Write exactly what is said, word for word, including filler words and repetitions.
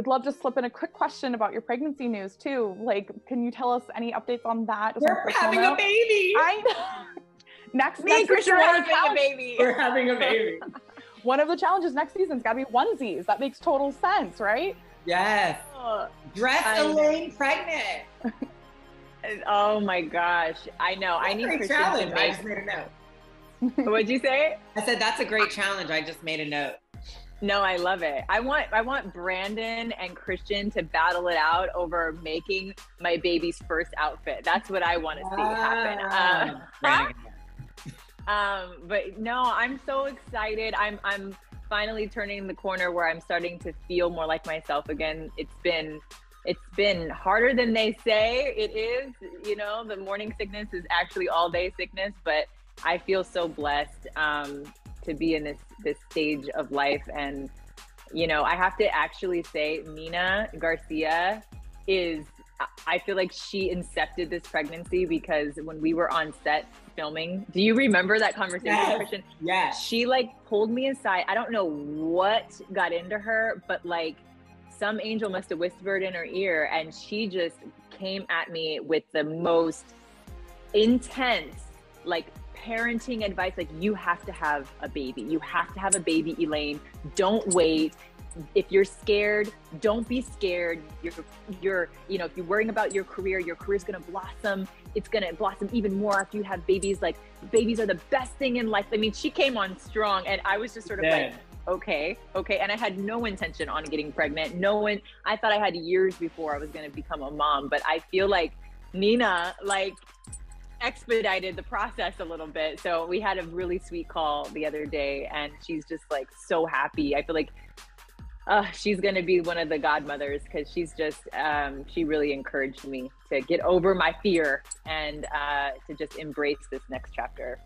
We'd love to slip in a quick question about your pregnancy news too. Like, can you tell us any updates on that? We're having a baby. I know. Next, me and Christian are having a baby. We're having a baby. One of the challenges next season's got to be onesies. That makes total sense, right? Yes. Uh, Dress I Elaine know. pregnant. Oh my gosh. I know. That's I need Christian challenge. to make I just made a note. What'd you say? I said, that's a great challenge. I just made a note. No, I love it. I want I want Brandon and Christian to battle it out over making my baby's first outfit. That's what I want to see happen. Uh, um, but no, I'm so excited. I'm I'm finally turning the corner where I'm starting to feel more like myself again. It's been it's been harder than they say it is. You know, the morning sickness is actually all day sickness, but I feel so blessed. Um, to be in this this stage of life. And you know, I have to actually say Nina Garcia is, I feel like she incepted this pregnancy, because when we were on set filming, do you remember that conversation, yes. Christian? Yeah. She like pulled me aside. I don't know what got into her, but like some angel must have whispered in her ear, and she just came at me with the most intense like parenting advice, like, you have to have a baby. You have to have a baby, Elaine. Don't wait. If you're scared, don't be scared. You're, you're, you know, if you're worrying about your career, your career's gonna blossom. It's gonna blossom even more after you have babies. Like, babies are the best thing in life. I mean, she came on strong, and I was just sort of yeah. like, okay, okay. And I had no intention on getting pregnant. No one, I thought I had years before I was gonna become a mom, but I feel like Nina, like, expedited the process a little bit. So we had a really sweet call the other day, and she's just like so happy. I feel like uh, she's gonna be one of the godmothers, because she's just um, she really encouraged me to get over my fear and uh, to just embrace this next chapter.